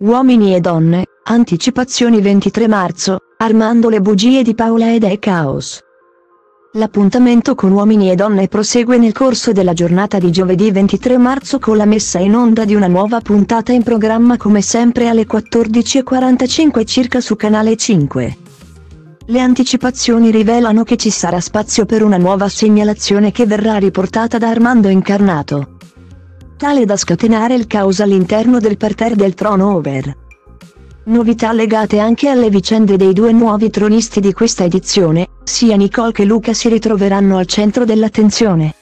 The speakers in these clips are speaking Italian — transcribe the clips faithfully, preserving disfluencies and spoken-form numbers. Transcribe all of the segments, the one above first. Uomini e donne, anticipazioni ventitré marzo, Armando, le bugie di Paola ed è caos. L'appuntamento con Uomini e Donne prosegue nel corso della giornata di giovedì ventitré marzo con la messa in onda di una nuova puntata in programma come sempre alle quattordici e quarantacinque circa su Canale cinque. Le anticipazioni rivelano che ci sarà spazio per una nuova segnalazione che verrà riportata da Armando Incarnato, tale da scatenare il caos all'interno del parterre del trono over. Novità legate anche alle vicende dei due nuovi tronisti di questa edizione, sia Nicole che Luca si ritroveranno al centro dell'attenzione.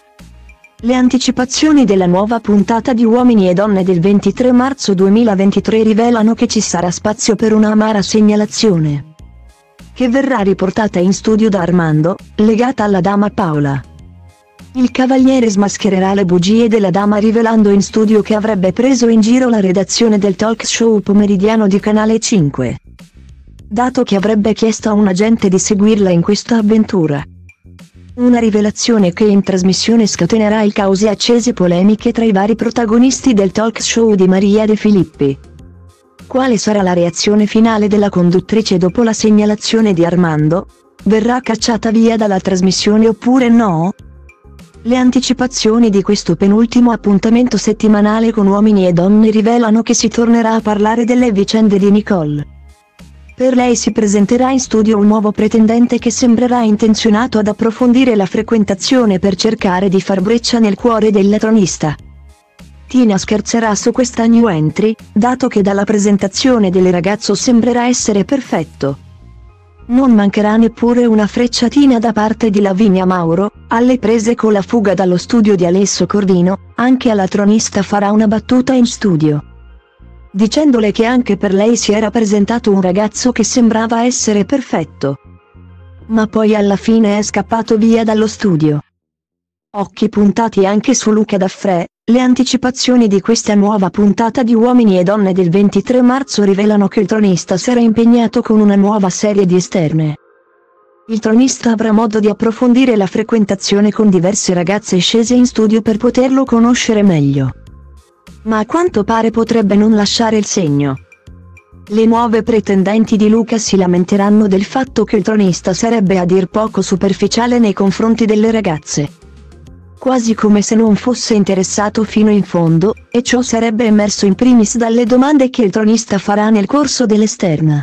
Le anticipazioni della nuova puntata di Uomini e Donne del ventitré marzo duemilaventitré rivelano che ci sarà spazio per una amara segnalazione, che verrà riportata in studio da Armando, legata alla dama Paola. Il cavaliere smaschererà le bugie della dama rivelando in studio che avrebbe preso in giro la redazione del talk show pomeridiano di Canale cinque, dato che avrebbe chiesto a un agente di seguirla in questa avventura. Una rivelazione che in trasmissione scatenerà il caos e accese polemiche tra i vari protagonisti del talk show di Maria De Filippi. Quale sarà la reazione finale della conduttrice dopo la segnalazione di Armando? Verrà cacciata via dalla trasmissione oppure no? Le anticipazioni di questo penultimo appuntamento settimanale con Uomini e Donne rivelano che si tornerà a parlare delle vicende di Nicole. Per lei si presenterà in studio un nuovo pretendente che sembrerà intenzionato ad approfondire la frequentazione per cercare di far breccia nel cuore della tronista. Tina scherzerà su questa new entry, dato che dalla presentazione del ragazzo sembrerà essere perfetto. Non mancherà neppure una frecciatina da parte di Lavinia Mauro, alle prese con la fuga dallo studio di Alessio Corvino. Anche alla tronista farà una battuta in studio, dicendole che anche per lei si era presentato un ragazzo che sembrava essere perfetto, ma poi alla fine è scappato via dallo studio. Occhi puntati anche su Luca Daffrè. Le anticipazioni di questa nuova puntata di Uomini e Donne del ventitré marzo rivelano che il tronista sarà impegnato con una nuova serie di esterne. Il tronista avrà modo di approfondire la frequentazione con diverse ragazze scese in studio per poterlo conoscere meglio, ma a quanto pare potrebbe non lasciare il segno. Le nuove pretendenti di Luca si lamenteranno del fatto che il tronista sarebbe a dir poco superficiale nei confronti delle ragazze, quasi come se non fosse interessato fino in fondo, e ciò sarebbe emerso in primis dalle domande che il tronista farà nel corso dell'esterna.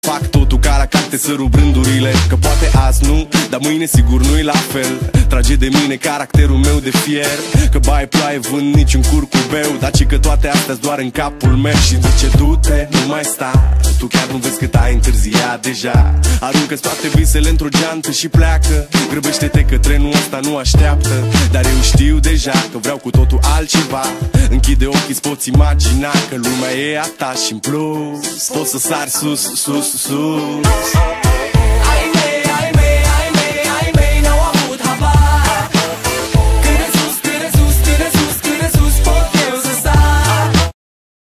Fac totul ca la carte, să rup rândurile, că poate azi nu, dar mâine sigur nu-i la fel. Trage de mine caracterul meu de fier, că baie ploaie vând niciun curcubeu, dar ci că toate astea-s doar în capul meu. Și zice du-te, nu mai sta, tu chiar nu vezi cât ai întârziat deja. Aruncă-ți toate visele într-o geantă și pleacă, grăbește-te că trenul ăsta nu așteaptă. Dar eu știu deja că vreau cu totul altceva, închide ochii, îți poți imagina că lumea e a ta și în plus poți să sari sus, sus, sus.